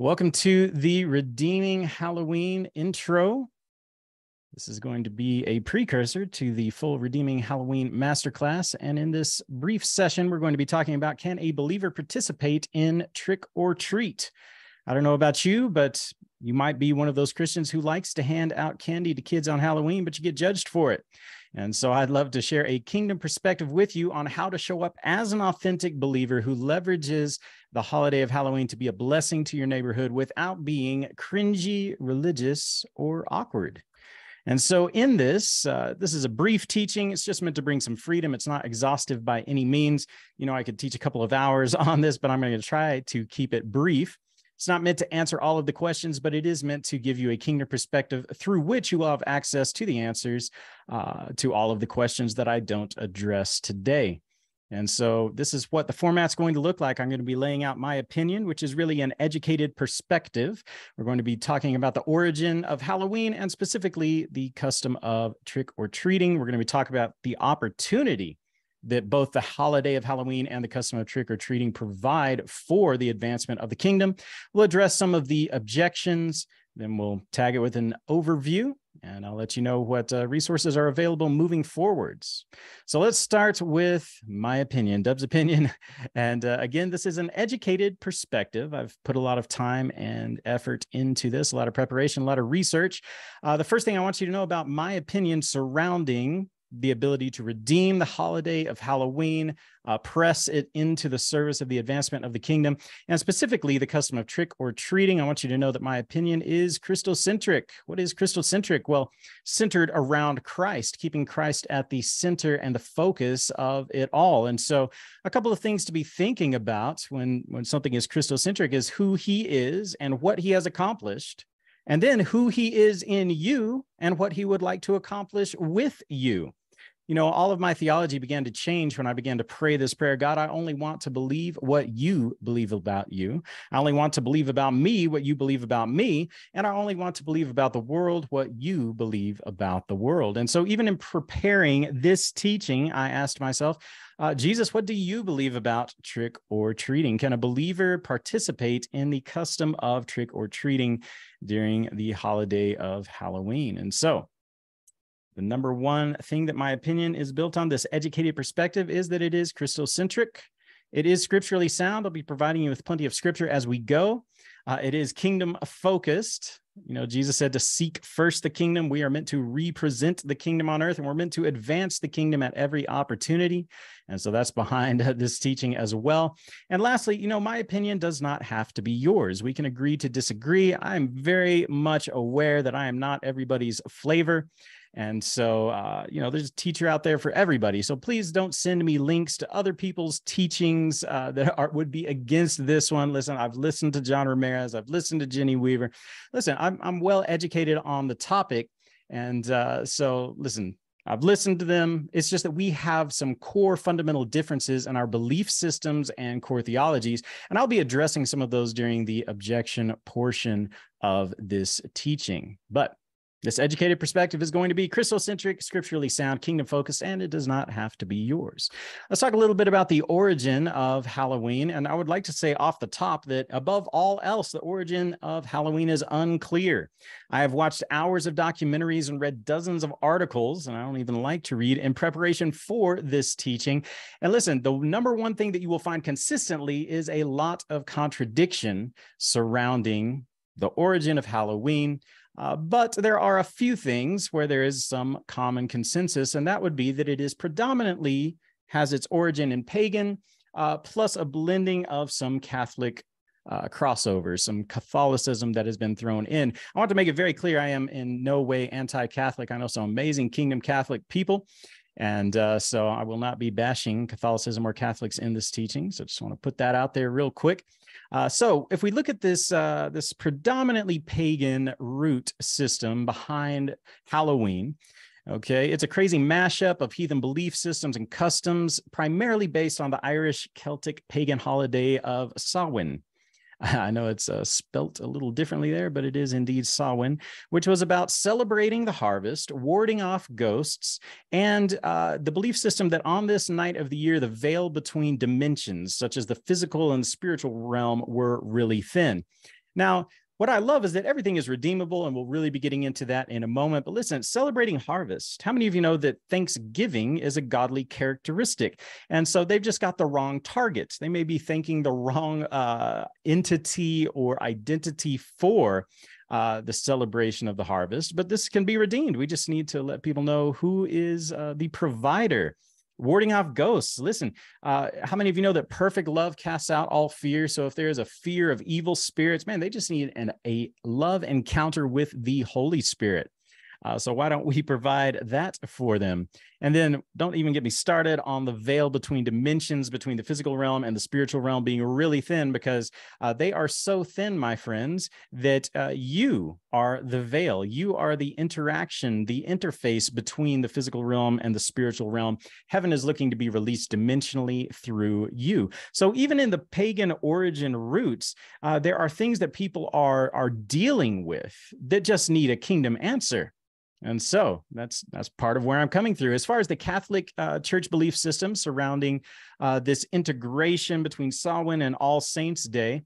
Welcome to the Redeeming Halloween intro. This is going to be a precursor to the full Redeeming Halloween Masterclass. And in this brief session, we're going to be talking about, can a believer participate in trick or treat? I don't know about you, but you might be one of those Christians who likes to hand out candy to kids on Halloween, but you get judged for it. And so I'd love to share a kingdom perspective with you on how to show up as an authentic believer who leverages the holiday of Halloween to be a blessing to your neighborhood without being cringy, religious, or awkward. And so in this, this is a brief teaching. It's just meant to bring some freedom. It's not exhaustive by any means. You know, I could teach a couple of hours on this, but I'm going to try to keep it brief. It's not meant to answer all of the questions, but it is meant to give you a kingdom perspective through which you will have access to the answers to all of the questions that I don't address today. And so this is what the format's going to look like. I'm going to be laying out my opinion, which is really an educated perspective. We're going to be talking about the origin of Halloween and specifically the custom of trick-or-treating. We're going to be talking about the opportunity that both the holiday of Halloween and the custom of trick-or-treating provide for the advancement of the kingdom. We'll address some of the objections, then we'll tag it with an overview, and I'll let you know what resources are available moving forwards. So let's start with my opinion, Dub's opinion. And again, this is an educated perspective. I've put a lot of time and effort into this, a lot of preparation, a lot of research. The first thing I want you to know about my opinion surrounding the ability to redeem the holiday of Halloween, press it into the service of the advancement of the kingdom, and specifically the custom of trick-or-treating. I want you to know that my opinion is Christocentric. What is Christocentric? Well, centered around Christ, keeping Christ at the center and the focus of it all. And so a couple of things to be thinking about when something is Christocentric is who he is and what he has accomplished, and then who he is in you and what he would like to accomplish with you. You know, all of my theology began to change when I began to pray this prayer. God, I only want to believe what you believe about you. I only want to believe about me what you believe about me. And I only want to believe about the world what you believe about the world. And so even in preparing this teaching, I asked myself, Jesus, what do you believe about trick or treating? Can a believer participate in the custom of trick or treating during the holiday of Halloween? And so the number one thing that my opinion is built on, this educated perspective, is that it is Christocentric. It is scripturally sound. I'll be providing you with plenty of scripture as we go. It is kingdom focused. You know, Jesus said to seek first the kingdom. We are meant to represent the kingdom on earth, and we're meant to advance the kingdom at every opportunity. And so that's behind this teaching as well. And lastly, you know, my opinion does not have to be yours. We can agree to disagree. I'm very much aware that I am not everybody's flavor. And so, you know, there's a teacher out there for everybody. So please don't send me links to other people's teachings that would be against this one. Listen, I've listened to John Ramirez. I've listened to Jenny Weaver. Listen, I'm well educated on the topic. And so, listen, I've listened to them. It's just that we have some core fundamental differences in our belief systems and core theologies. And I'll be addressing some of those during the objection portion of this teaching. But this educated perspective is going to be Christocentric, scripturally sound, kingdom focused, and it does not have to be yours. Let's talk a little bit about the origin of Halloween. And I would like to say off the top that above all else, the origin of Halloween is unclear. I have watched hours of documentaries and read dozens of articles, and I don't even like to read, in preparation for this teaching. And listen, the number one thing that you will find consistently is a lot of contradiction surrounding the origin of Halloween. But there are a few things where there is some common consensus, and that would be that it is predominantly has its origin in pagan, plus a blending of some Catholic crossover, some Catholicism that has been thrown in. I want to make it very clear I am in no way anti-Catholic. I know some amazing Kingdom Catholic people. And so I will not be bashing Catholicism or Catholics in this teaching. So I just want to put that out there real quick. So if we look at this, this predominantly pagan root system behind Halloween, okay, it's a crazy mashup of heathen belief systems and customs, primarily based on the Irish Celtic pagan holiday of Samhain. I know it's spelt a little differently there, but it is indeed Samhain, which was about celebrating the harvest, warding off ghosts, and the belief system that on this night of the year, the veil between dimensions, such as the physical and spiritual realm, were really thin. Now, what I love is that everything is redeemable, and we'll really be getting into that in a moment. But listen, celebrating harvest. How many of you know that Thanksgiving is a godly characteristic? And so they've just got the wrong target. They may be thanking the wrong entity or identity for the celebration of the harvest, but this can be redeemed. We just need to let people know who is the provider. Warding off ghosts. Listen, how many of you know that perfect love casts out all fear? So if there is a fear of evil spirits, man, they just need a love encounter with the Holy Spirit. So why don't we provide that for them? And then don't even get me started on the veil between dimensions, between the physical realm and the spiritual realm being really thin, because they are so thin, my friends, that you are the veil. You are the interaction, the interface between the physical realm and the spiritual realm. Heaven is looking to be released dimensionally through you. So even in the pagan origin roots, there are things that people are dealing with that just need a kingdom answer. And so that's part of where I'm coming through. As far as the Catholic Church belief system surrounding this integration between Samhain and All Saints Day,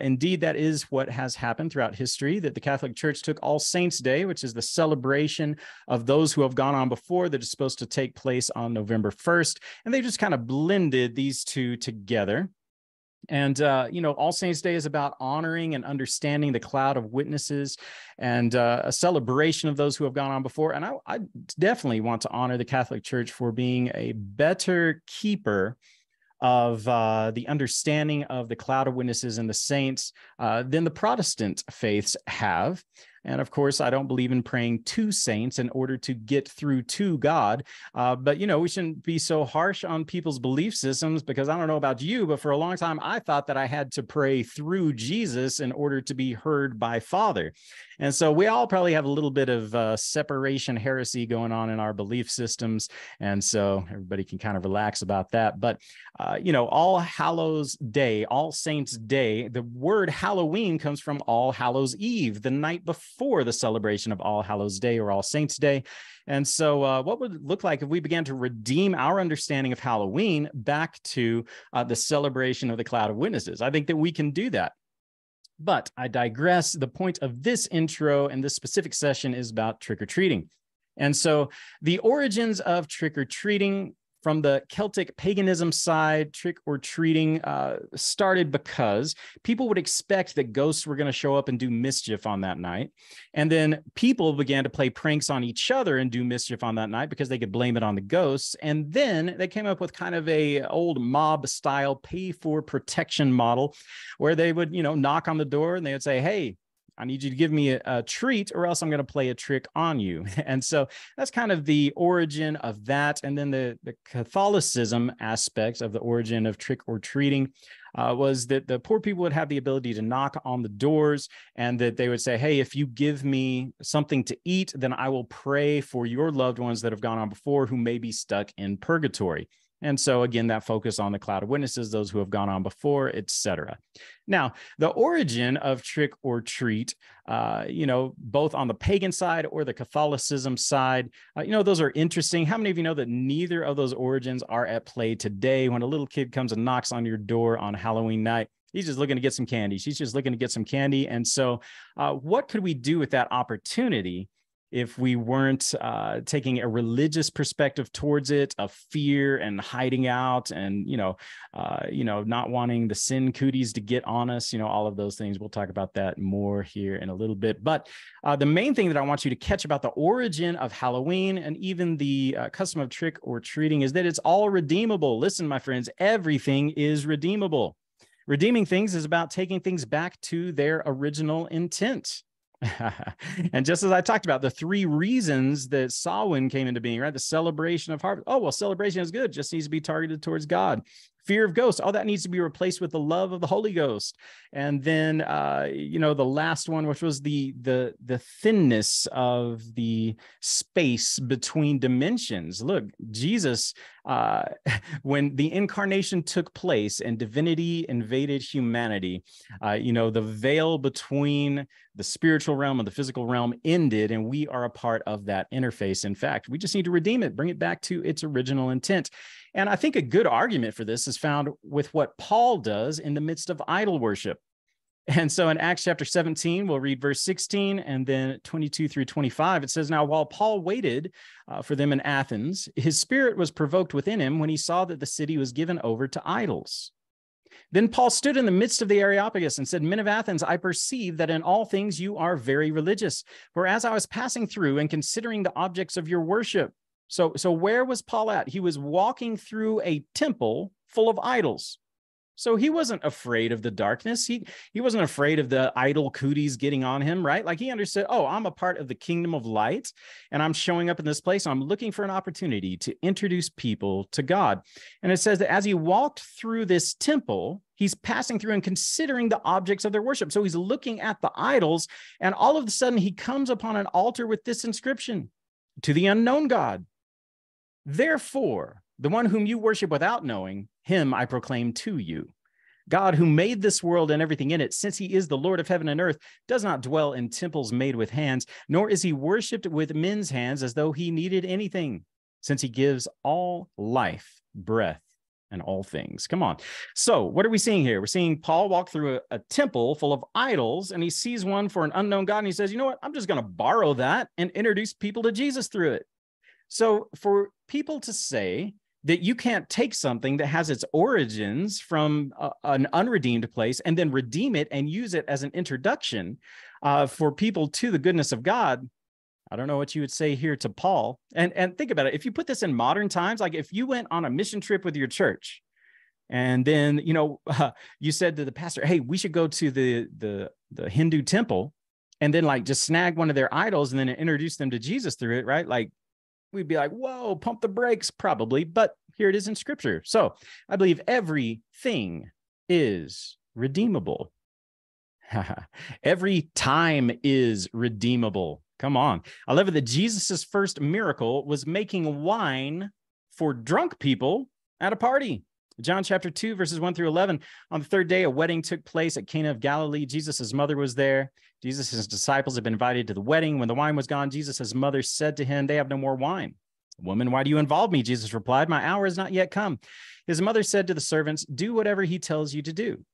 indeed, that is what has happened throughout history, that the Catholic Church took All Saints Day, which is the celebration of those who have gone on before, that is supposed to take place on November 1st, and they just kind of blended these two together. And, you know, All Saints Day is about honoring and understanding the cloud of witnesses and a celebration of those who have gone on before. And I definitely want to honor the Catholic Church for being a better keeper of the understanding of the cloud of witnesses and the saints than the Protestant faiths have. And of course, I don't believe in praying to saints in order to get through to God. But, you know, we shouldn't be so harsh on people's belief systems, because I don't know about you, but for a long time, I thought that I had to pray through Jesus in order to be heard by Father. And so we all probably have a little bit of separation heresy going on in our belief systems. And so everybody can kind of relax about that. But, you know, All Hallows Day, All Saints Day, the word Halloween comes from All Hallows Eve, the night before the celebration of All Hallows Day or All Saints Day. And so what would it look like if we began to redeem our understanding of Halloween back to the celebration of the cloud of witnesses? I think that we can do that. But I digress. The point of this intro and this specific session is about trick-or-treating. And so the origins of trick-or-treating from the Celtic paganism side, trick-or-treating started because people would expect that ghosts were going to show up and do mischief on that night. And then people began to play pranks on each other and do mischief on that night because they could blame it on the ghosts. And then they came up with kind of a old mob-style pay-for-protection model where they would, you know, knock on the door and they would say, hey, I need you to give me a treat or else I'm going to play a trick on you. And so that's kind of the origin of that. And then the Catholicism aspect of the origin of trick-or-treating was that the poor people would have the ability to knock on the doors, and that they would say, hey, if you give me something to eat, then I will pray for your loved ones that have gone on before who may be stuck in purgatory. And so, again, that focus on the cloud of witnesses, those who have gone on before, etc. Now, the origin of trick-or-treat, you know, both on the pagan side or the Catholicism side, you know, those are interesting. How many of you know that neither of those origins are at play today? When a little kid comes and knocks on your door on Halloween night, he's just looking to get some candy. She's just looking to get some candy. And so what could we do with that opportunity if we weren't taking a religious perspective towards it, of fear and hiding out and, you know, not wanting the sin cooties to get on us, you know, all of those things. We'll talk about that more here in a little bit. But the main thing that I want you to catch about the origin of Halloween and even the custom of trick or treating is that it's all redeemable. Listen, my friends, everything is redeemable. Redeeming things is about taking things back to their original intent. And just as I talked about, the three reasons that Samhain came into being, right? The celebration of harvest. Oh, well, celebration is good. Just needs to be targeted towards God. Fear of ghosts. All that needs to be replaced with the love of the Holy Ghost. And then, you know, the last one, which was the thinness of the space between dimensions. Look, Jesus, when the incarnation took place and divinity invaded humanity, you know, the veil between the spiritual realm and the physical realm ended, and we are a part of that interface. In fact, we just need to redeem it, bring it back to its original intent. And I think a good argument for this is found with what Paul does in the midst of idol worship. And so in Acts chapter 17, we'll read verse 16 and then 22 through 25. It says, now while Paul waited for them in Athens, his spirit was provoked within him when he saw that the city was given over to idols. Then Paul stood in the midst of the Areopagus and said, men of Athens, I perceive that in all things you are very religious. For as I was passing through and considering the objects of your worship. So where was Paul at? He was walking through a temple full of idols. So he wasn't afraid of the darkness. He wasn't afraid of the idol cooties getting on him, right? Like he understood, oh, I'm a part of the kingdom of light and I'm showing up in this place. I'm looking for an opportunity to introduce people to God. And it says that as he walked through this temple, he's passing through and considering the objects of their worship. So he's looking at the idols and all of a sudden he comes upon an altar with this inscription, to the unknown God. Therefore, the one whom you worship without knowing, him I proclaim to you. God, who made this world and everything in it, since he is the Lord of heaven and earth, does not dwell in temples made with hands, nor is he worshipped with men's hands as though he needed anything, since he gives all life, breath, and all things. Come on. So what are we seeing here? We're seeing Paul walk through a temple full of idols, and he sees one for an unknown God, and he says, you know what? I'm just going to borrow that and introduce people to Jesus through it. So for people to say that you can't take something that has its origins from an unredeemed place and then redeem it and use it as an introduction for people to the goodness of God, I don't know what you would say here to Paul. And think about it. If you put this in modern times, like if you went on a mission trip with your church and then, you know, you said to the pastor, hey, we should go to the Hindu temple and then like just snag one of their idols and then introduce them to Jesus through it, right? Like, we'd be like, whoa, pump the brakes, probably. But here it is in Scripture. So I believe everything is redeemable. Every time is redeemable. Come on. I love it that Jesus's first miracle was making wine for drunk people at a party. John chapter 2, verses 1 through 11. On the third day, a wedding took place at Cana of Galilee. Jesus' mother was there. Jesus and his disciples had been invited to the wedding. When the wine was gone, Jesus' mother said to him, they have no more wine. Woman, why do you involve me? Jesus replied, my hour has not yet come. His mother said to the servants, do whatever he tells you to do.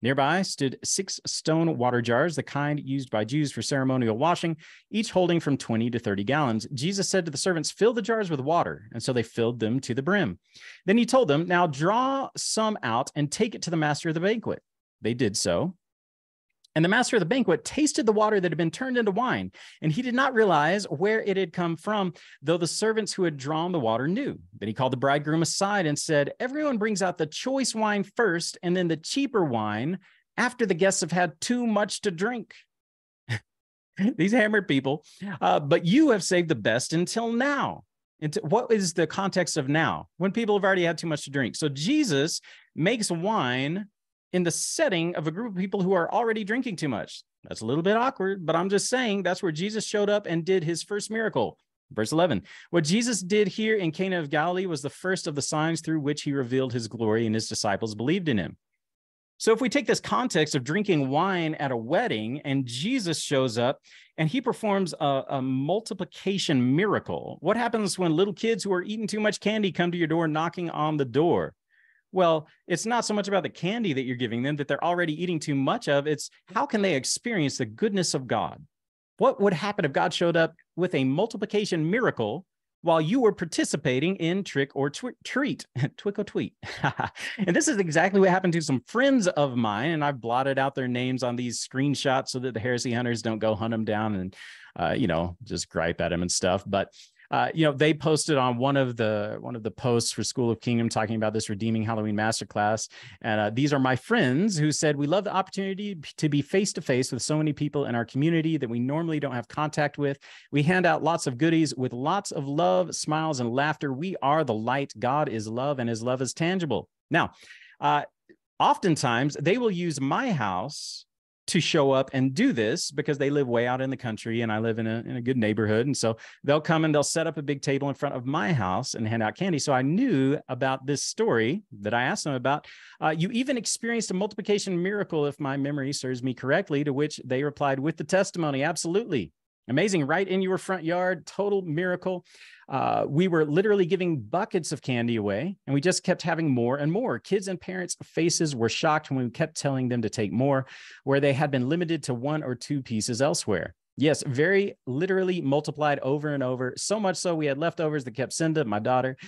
Nearby stood 6 stone water jars, the kind used by Jews for ceremonial washing, each holding from 20 to 30 gallons. Jesus said to the servants, fill the jars with water. And so they filled them to the brim. Then he told them, now draw some out and take it to the master of the banquet. They did so. And the master of the banquet tasted the water that had been turned into wine, and he did not realize where it had come from, though the servants who had drawn the water knew. Then he called the bridegroom aside and said, everyone brings out the choice wine first, and then the cheaper wine after the guests have had too much to drink. These hammered people, but you have saved the best until now. What is the context of now? When people have already had too much to drink. So Jesus makes wine in the setting of a group of people who are already drinking too much. That's a little bit awkward, but I'm just saying that's where Jesus showed up and did his first miracle. Verse 11, what Jesus did here in Cana of Galilee was the first of the signs through which he revealed his glory, and his disciples believed in him. So if we take this context of drinking wine at a wedding and Jesus shows up and he performs a multiplication miracle, what happens when little kids who are eating too much candy come to your door knocking on the door? Well, it's not so much about the candy that you're giving them that they're already eating too much of. It's how can they experience the goodness of God? What would happen if God showed up with a multiplication miracle while you were participating in trick-or-treat? Trick-or-treat. And this is exactly what happened to some friends of mine, and I've blotted out their names on these screenshots so that the heresy hunters don't go hunt them down and, just gripe at them and stuff. But they posted on one of the posts for School of Kingdom talking about this Redeeming Halloween Masterclass. And these are my friends who said, we love the opportunity to be face-to-face with so many people in our community that we normally don't have contact with. We hand out lots of goodies with lots of love, smiles, and laughter. We are the light. God is love, and his love is tangible. Now, oftentimes, they will use my house to show up and do this because they live way out in the country and I live in a good neighborhood. And so they'll come and they'll set up a big table in front of my house and hand out candy. So I knew about this story that I asked them about. You even experienced a multiplication miracle, if my memory serves me correctly, to which they replied with the testimony. Absolutely. Amazing, right in your front yard, total miracle. We were literally giving buckets of candy away, and we just kept having more and more. Kids and parents' faces were shocked when we kept telling them to take more, where they had been limited to one or two pieces elsewhere. Yes, very literally multiplied over and over, so much so we had leftovers that kept Cinda, my daughter,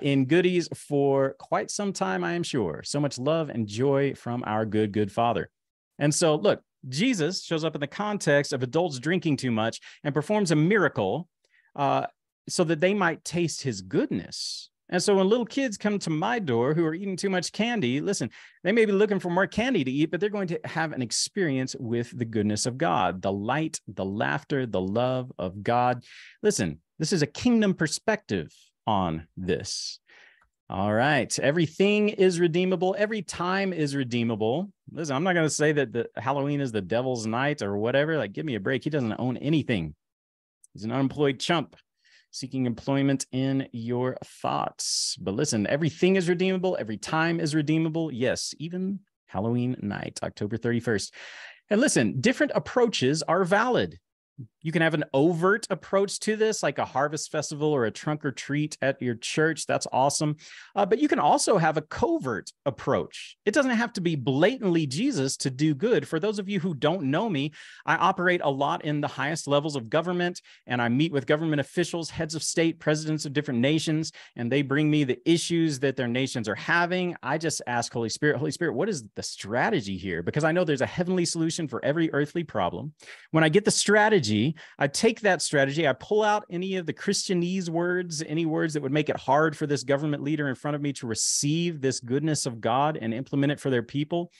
in goodies for quite some time, I am sure. So much love and joy from our good, good Father. And so, look, Jesus shows up in the context of adults drinking too much and performs a miracle so that they might taste his goodness. And so when little kids come to my door who are eating too much candy, listen, they may be looking for more candy to eat, but they're going to have an experience with the goodness of God, the light, the laughter, the love of God. Listen, this is a kingdom perspective on this. All right. Everything is redeemable. Every time is redeemable. Listen, I'm not going to say that Halloween is the devil's night or whatever. Like, give me a break. He doesn't own anything. He's an unemployed chump seeking employment in your thoughts. But listen, everything is redeemable. Every time is redeemable. Yes, even Halloween night, October 31st. And listen, different approaches are valid. You can have an overt approach to this, like a harvest festival or a trunk-or-treat at your church. That's awesome. But you can also have a covert approach. It doesn't have to be blatantly Jesus to do good. For those of you who don't know me, I operate a lot in the highest levels of government, and I meet with government officials, heads of state, presidents of different nations, and they bring me the issues that their nations are having. I just ask Holy Spirit, what is the strategy here? Because I know there's a heavenly solution for every earthly problem. When I get the strategy, I take that strategy, I pull out any of the Christianese words, any words that would make it hard for this government leader in front of me to receive this goodness of God and implement it for their people,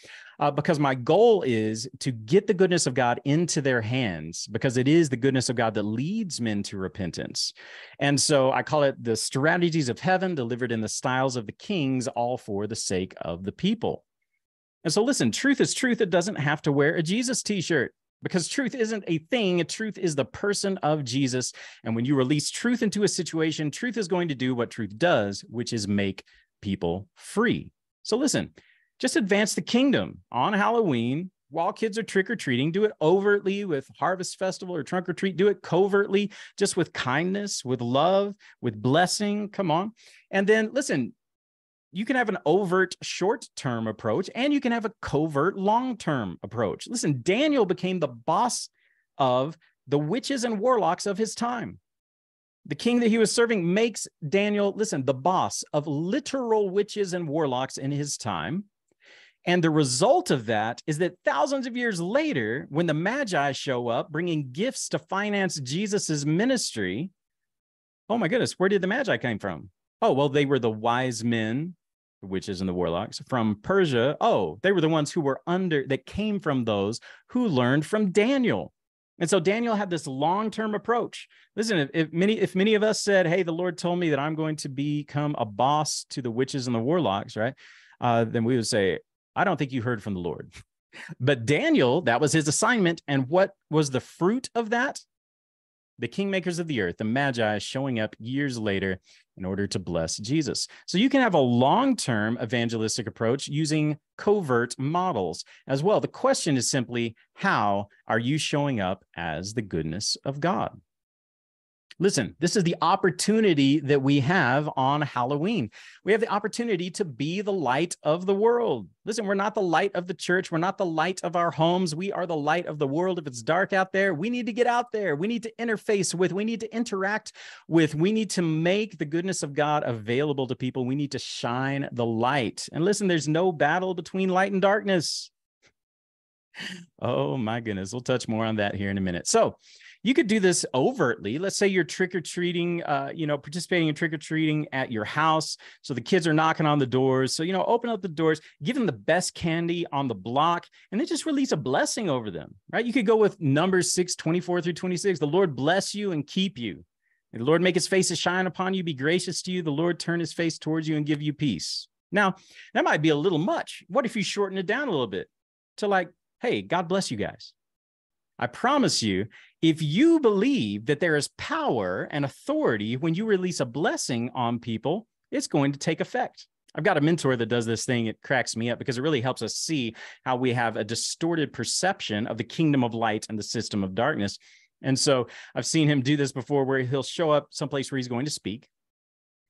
because my goal is to get the goodness of God into their hands, because it is the goodness of God that leads men to repentance. And so I call it the strategies of heaven delivered in the styles of the kings, all for the sake of the people. And so listen, truth is truth. It doesn't have to wear a Jesus t-shirt. Because truth isn't a thing, truth is the person of Jesus. And when you release truth into a situation, truth is going to do what truth does, which is make people free. So listen, just advance the kingdom on Halloween while kids are trick-or-treating. Do it overtly with Harvest Festival or Trunk-or-Treat. Do it covertly, just with kindness, with love, with blessing. Come on. And then listen, you can have an overt short-term approach, and you can have a covert long-term approach. Listen, Daniel became the boss of the witches and warlocks of his time. The king that he was serving makes Daniel, listen, the boss of literal witches and warlocks in his time. And the result of that is that thousands of years later, when the Magi show up, bringing gifts to finance Jesus's ministry, oh my goodness, where did the Magi come from? Oh, well, they were the wise men, the witches and the warlocks from Persia. Oh, they were the ones who were that came from those who learned from Daniel. And so Daniel had this long-term approach. Listen, if many of us said, hey, the Lord told me that I'm going to become a boss to the witches and the warlocks, right? Then we would say, I don't think you heard from the Lord. But Daniel, that was his assignment. And what was the fruit of that? The kingmakers of the earth, the Magi, showing up years later in order to bless Jesus. So you can have a long-term evangelistic approach using covert models as well. The question is simply, how are you showing up as the goodness of God? Listen, this is the opportunity that we have on Halloween. We have the opportunity to be the light of the world. Listen, we're not the light of the church. We're not the light of our homes. We are the light of the world. If it's dark out there, we need to get out there. We need to interface with. We need to interact with. We need to make the goodness of God available to people. We need to shine the light. And listen, there's no battle between light and darkness. Oh, my goodness. We'll touch more on that here in a minute. So you could do this overtly. Let's say you're trick-or-treating, participating in trick-or-treating at your house. So the kids are knocking on the doors. So, open up the doors, give them the best candy on the block, and then just release a blessing over them, right? You could go with Numbers 6:24-26. The Lord bless you and keep you. May the Lord make his face to shine upon you, be gracious to you. The Lord turn his face towards you and give you peace. Now, that might be a little much. What if you shorten it down a little bit to like, hey, God bless you guys. I promise you, if you believe that there is power and authority when you release a blessing on people, it's going to take effect. I've got a mentor that does this thing. It cracks me up because it really helps us see how we have a distorted perception of the kingdom of light and the system of darkness. And so I've seen him do this before, where he'll show up someplace where he's going to speak,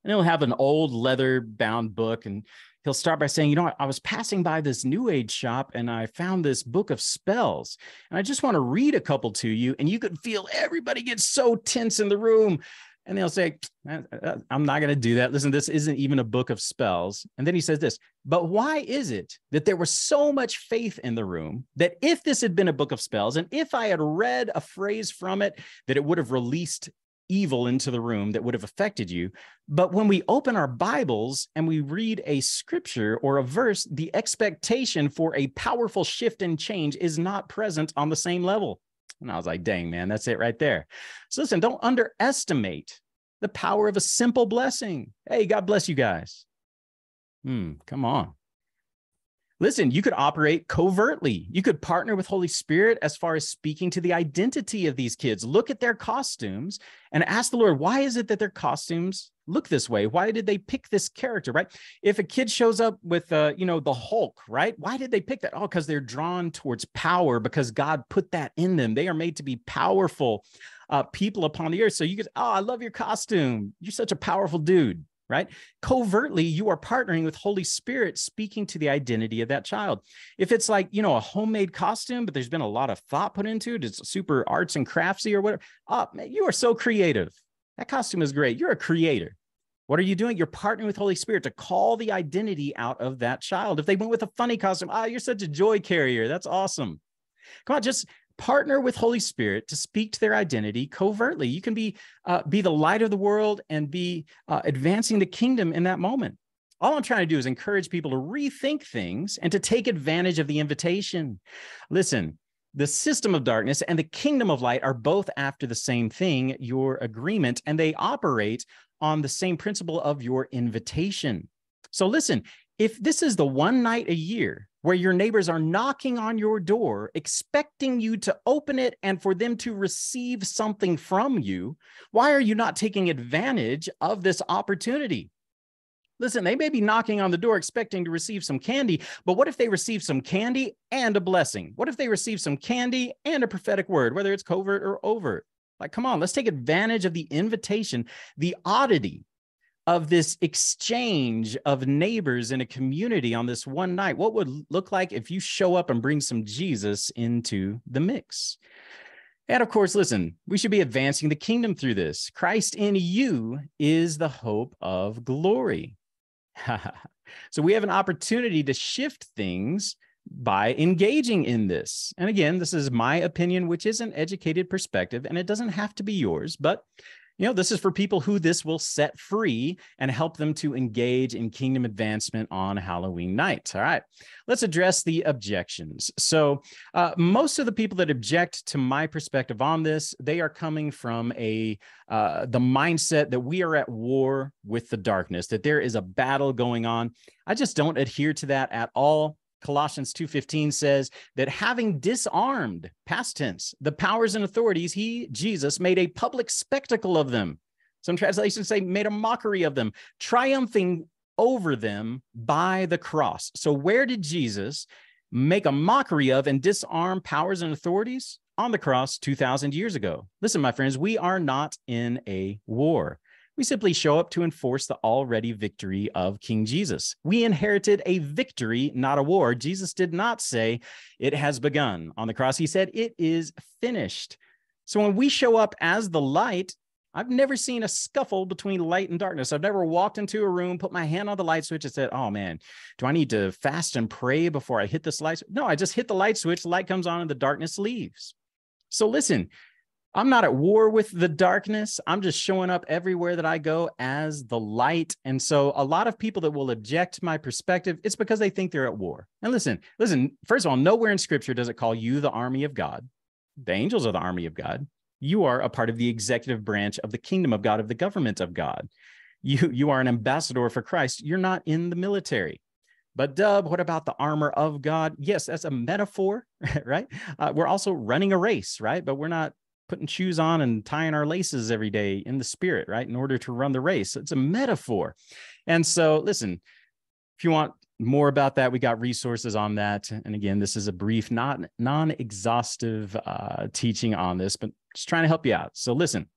and he'll have an old leather-bound book, and he'll start by saying, you know, I was passing by this New Age shop, and I found this book of spells, and I just want to read a couple to you. And you could feel everybody get so tense in the room. And they'll say, I'm not going to do that. Listen, this isn't even a book of spells. And then he says this, but why is it that there was so much faith in the room that if this had been a book of spells, and if I had read a phrase from it, that it would have released evil into the room that would have affected you. But when we open our Bibles and we read a scripture or a verse, the expectation for a powerful shift and change is not present on the same level. And I was like, dang, man, that's it right there. So listen, don't underestimate the power of a simple blessing. Hey, God bless you guys. Come on. Listen, you could operate covertly. You could partner with Holy Spirit as far as speaking to the identity of these kids. Look at their costumes and ask the Lord, why is it that their costumes look this way? Why did they pick this character, right? If a kid shows up with, the Hulk, right? Why did they pick that? Oh, because they're drawn towards power, because God put that in them. They are made to be powerful people upon the earth. So you could, oh, I love your costume. You're such a powerful dude. Right? Covertly, you are partnering with Holy Spirit, speaking to the identity of that child. If it's like, a homemade costume, but there's been a lot of thought put into it, it's super arts and craftsy or whatever. Oh, man, you are so creative. That costume is great. You're a creator. What are you doing? You're partnering with Holy Spirit to call the identity out of that child. If they went with a funny costume, oh, you're such a joy carrier. That's awesome. Come on, just partner with Holy Spirit to speak to their identity covertly. You can be the light of the world and be advancing the kingdom in that moment. All I'm trying to do is encourage people to rethink things and to take advantage of the invitation. Listen, the system of darkness and the kingdom of light are both after the same thing, your agreement, and they operate on the same principle of your invitation. So listen, if this is the one night a year where your neighbors are knocking on your door, expecting you to open it and for them to receive something from you, why are you not taking advantage of this opportunity? Listen, they may be knocking on the door expecting to receive some candy, but what if they receive some candy and a blessing? What if they receive some candy and a prophetic word, whether it's covert or overt? Like, come on, let's take advantage of the invitation, the oddity of this exchange of neighbors in a community on this one night. What would it look like if you show up and bring some Jesus into the mix? And of course, listen, we should be advancing the kingdom through this. Christ in you is the hope of glory. So we have an opportunity to shift things by engaging in this. And again, this is my opinion, which is an educated perspective, and it doesn't have to be yours, but this is for people who this will set free and help them to engage in kingdom advancement on Halloween night. All right, let's address the objections. So most of the people that object to my perspective on this, they are coming from the mindset that we are at war with the darkness, that there is a battle going on. I just don't adhere to that at all. Colossians 2:15 says that having disarmed, past tense, the powers and authorities, he, Jesus, made a public spectacle of them. Some translations say made a mockery of them, triumphing over them by the cross. So where did Jesus make a mockery of and disarm powers and authorities? On the cross 2,000 years ago. Listen, my friends, we are not in a war. We simply show up to enforce the already victory of King Jesus. We inherited a victory, not a war. Jesus did not say it has begun. On the cross, he said it is finished. So when we show up as the light, I've never seen a scuffle between light and darkness. I've never walked into a room, put my hand on the light switch and said, oh man, do I need to fast and pray before I hit this light switch? No, I just hit the light switch, the light comes on and the darkness leaves. So listen, I'm not at war with the darkness. I'm just showing up everywhere that I go as the light. And so a lot of people that will object my perspective, it's because they think they're at war. And listen, first of all, nowhere in scripture does it call you the army of God. The angels are the army of God. You are a part of the executive branch of the kingdom of God, of the government of God. You are an ambassador for Christ. You're not in the military. But Dub, what about the armor of God? Yes, that's a metaphor, right? We're also running a race, right? But we're not putting shoes on and tying our laces every day in the spirit, right? In order to run the race. It's a metaphor. And so listen, if you want more about that, we got resources on that. And again, this is a brief, not non-exhaustive teaching on this, but just trying to help you out. So listen,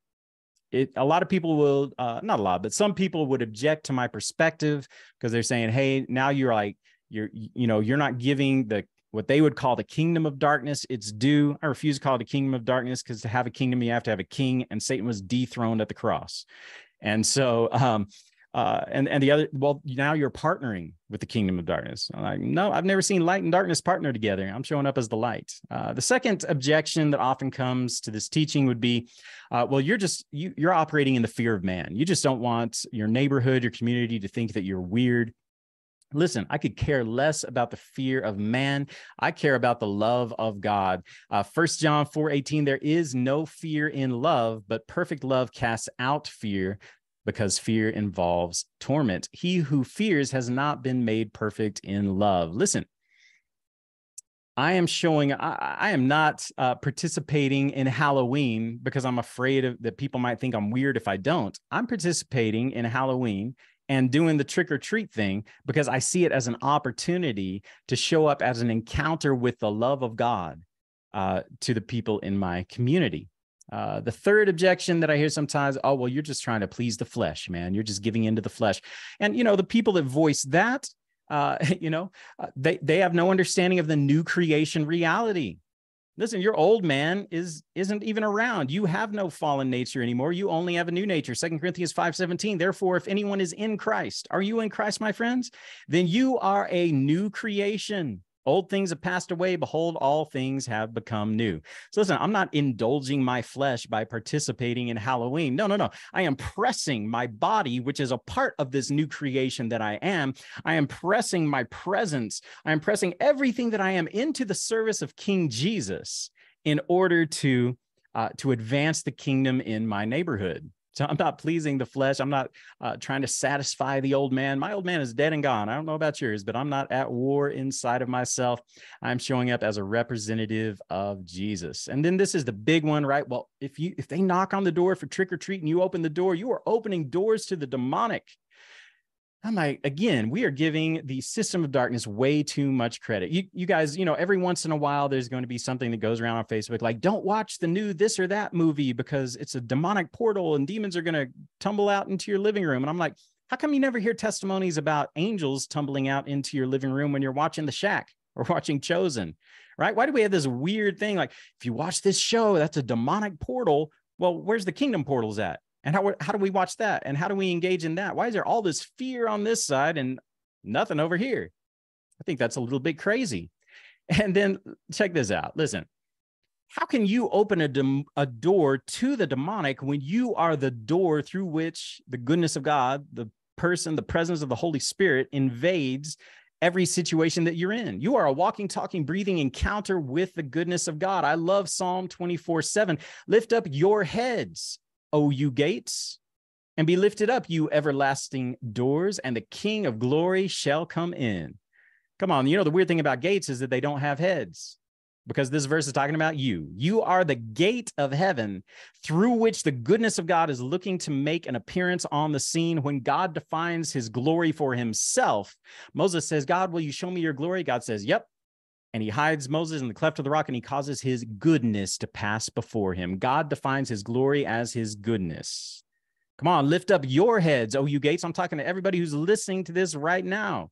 a lot of people will, not a lot, but some people would object to my perspective because they're saying, hey, now you're like, you're not giving what they would call the kingdom of darkness its due. I refuse to call it a kingdom of darkness, because to have a kingdom, you have to have a king, and Satan was dethroned at the cross. And so, and the other, well, now you're partnering with the kingdom of darkness. I'm like, no, I've never seen light and darkness partner together. I'm showing up as the light. The second objection that often comes to this teaching would be, well, you're operating in the fear of man. You just don't want your neighborhood, your community to think that you're weird. Listen, I could care less about the fear of man. I care about the love of God. 1 John 4:18, there is no fear in love, but perfect love casts out fear, because fear involves torment. He who fears has not been made perfect in love. Listen, I am not participating in Halloween because I'm afraid that people might think I'm weird if I don't. I'm participating in Halloween and doing the trick-or-treat thing because I see it as an opportunity to show up as an encounter with the love of God to the people in my community. The third objection that I hear sometimes, oh, well, you're just trying to please the flesh, man. You're just giving into the flesh. And, the people that voice that, they have no understanding of the new creation reality. Listen, your old man isn't even around. You have no fallen nature anymore. You only have a new nature. 2 Corinthians 5:17, therefore, if anyone is in Christ, are you in Christ, my friends? Then you are a new creation. Old things have passed away. Behold, all things have become new. So listen, I'm not indulging my flesh by participating in Halloween. No. I am pressing my body, which is a part of this new creation that I am. I am pressing my presence. I am pressing everything that I am into the service of King Jesus in order to advance the kingdom in my neighborhood. So I'm not pleasing the flesh. I'm not trying to satisfy the old man. My old man is dead and gone. I don't know about yours, but I'm not at war inside of myself. I'm showing up as a representative of Jesus. And then this is the big one, right? Well, if they knock on the door for trick-or-treat and you open the door, you are opening doors to the demonic. I'm like, again, we are giving the system of darkness way too much credit. You guys, every once in a while, there's going to be something that goes around on Facebook, like, don't watch the new this or that movie because it's a demonic portal and demons are going to tumble out into your living room. And I'm like, how come you never hear testimonies about angels tumbling out into your living room when you're watching The Shack or watching Chosen, right? Why do we have this weird thing? Like, if you watch this show, that's a demonic portal. Well, where's the kingdom portals at? And how do we watch that? And how do we engage in that? Why is there all this fear on this side and nothing over here? I think that's a little bit crazy. And then check this out. Listen, how can you open a door to the demonic when you are the door through which the goodness of God, the person, the presence of the Holy Spirit invades every situation that you're in? You are a walking, talking, breathing encounter with the goodness of God. I love Psalm 24:7. Lift up your heads, O you gates, and be lifted up, you everlasting doors, and the King of glory shall come in. Come on, the weird thing about gates is that they don't have heads, because this verse is talking about you. You are the gate of heaven through which the goodness of God is looking to make an appearance on the scene. When God defines his glory for himself, Moses says, God, will you show me your glory? God says, yep. And he hides Moses in the cleft of the rock, and he causes his goodness to pass before him. God defines his glory as his goodness. Come on, lift up your heads, O you gates. I'm talking to everybody who's listening to this right now.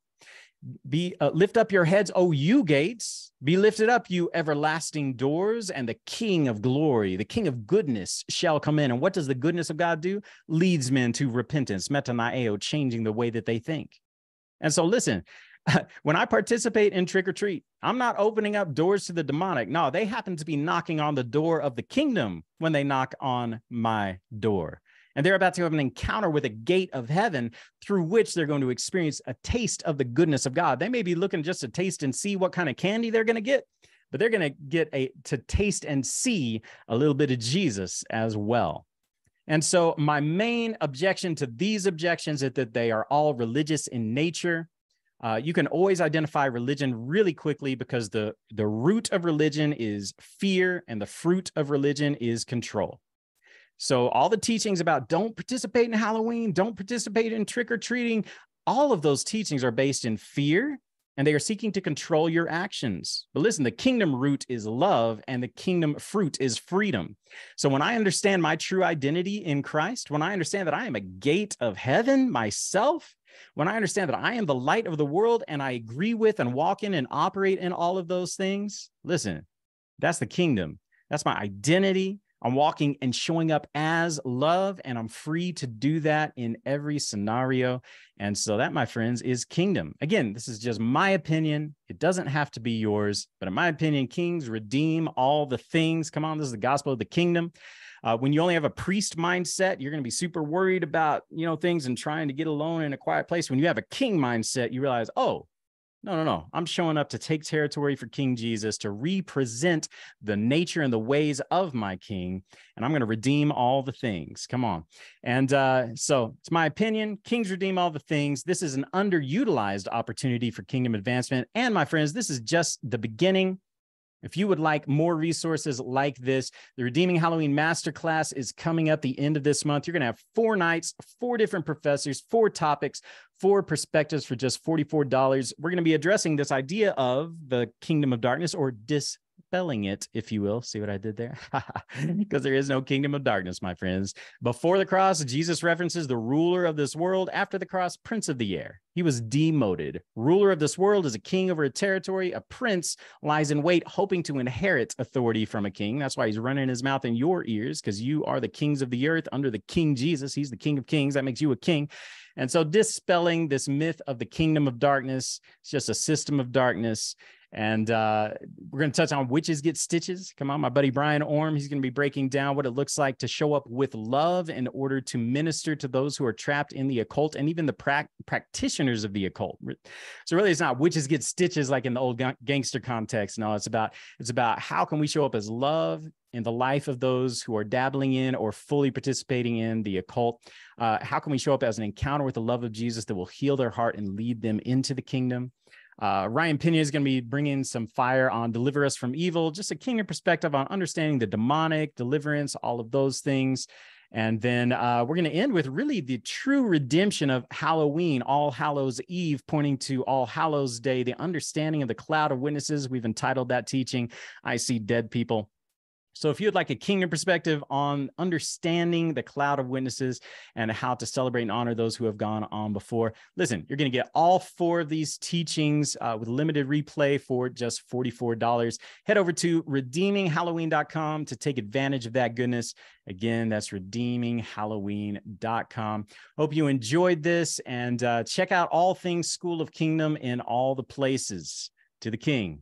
Lift up your heads, O you gates. Be lifted up, you everlasting doors, and the King of glory, the King of goodness shall come in. And what does the goodness of God do? Leads men to repentance, metanoia, changing the way that they think. And so listen, when I participate in trick-or-treat, I'm not opening up doors to the demonic. No, they happen to be knocking on the door of the kingdom when they knock on my door. And they're about to have an encounter with a gate of heaven through which they're going to experience a taste of the goodness of God. They may be looking just to taste and see what kind of candy they're going to get, but they're going to get to taste and see a little bit of Jesus as well. And so my main objection to these objections is that they are all religious in nature. You can always identify religion really quickly because the root of religion is fear and the fruit of religion is control. So all the teachings about don't participate in Halloween, don't participate in trick-or-treating, all of those teachings are based in fear and they are seeking to control your actions. But listen, the kingdom root is love, and the kingdom fruit is freedom. So when I understand my true identity in Christ, when I understand that I am a gate of heaven myself, when I understand that I am the light of the world, and I agree with and walk in and operate in all of those things, listen, that's the kingdom. That's my identity. I'm walking and showing up as love, and I'm free to do that in every scenario. And so that, my friends, is kingdom. Again, this is just my opinion. It doesn't have to be yours, but in my opinion, kings redeem all the things. Come on, this is the gospel of the kingdom. When you only have a priest mindset, you're going to be super worried about, things and trying to get alone in a quiet place. When you have a king mindset, you realize, oh, no. I'm showing up to take territory for King Jesus, to represent the nature and the ways of my King, and I'm going to redeem all the things. Come on. And so it's my opinion. Kings redeem all the things. This is an underutilized opportunity for kingdom advancement. And my friends, this is just the beginning. If you would like more resources like this, the Redeeming Halloween Masterclass is coming up the end of this month. You're going to have 4 nights, 4 different professors, 4 topics, 4 perspectives for just $44. We're going to be addressing this idea of the kingdom of darkness, or dispelling it, if you will. See what I did there? Because there is no kingdom of darkness, my friends. Before the cross, Jesus references the ruler of this world. After the cross, prince of the air. He was demoted. Ruler of this world is a king over a territory. A prince lies in wait, hoping to inherit authority from a king. That's why he's running his mouth in your ears, because you are the kings of the earth under the King Jesus. He's the King of Kings. That makes you a king. And so dispelling this myth of the kingdom of darkness, it's just a system of darkness. And we're going to touch on witches get stitches. Come on, my buddy Brian Orme, he's going to be breaking down what it looks like to show up with love in order to minister to those who are trapped in the occult, and even the practitioners of the occult. So really, it's not witches get stitches like in the old gangster context. No, it's about how can we show up as love in the life of those who are dabbling in or fully participating in the occult. How can we show up as an encounter with the love of Jesus that will heal their heart and lead them into the kingdom? Ryan Pena is going to be bringing some fire on Deliver Us From Evil, just a kingdom perspective on understanding the demonic, deliverance, all of those things. And then we're going to end with really the true redemption of Halloween, All Hallows Eve, pointing to All Hallows Day, the understanding of the cloud of witnesses. We've entitled that teaching, I See Dead People. So if you'd like a kingdom perspective on understanding the cloud of witnesses and how to celebrate and honor those who have gone on before, listen, you're going to get all 4 of these teachings with limited replay for just $44. Head over to redeeminghalloween.com to take advantage of that goodness. Again, that's redeeminghalloween.com. Hope you enjoyed this, and check out all things School of Kingdom in all the places. To the King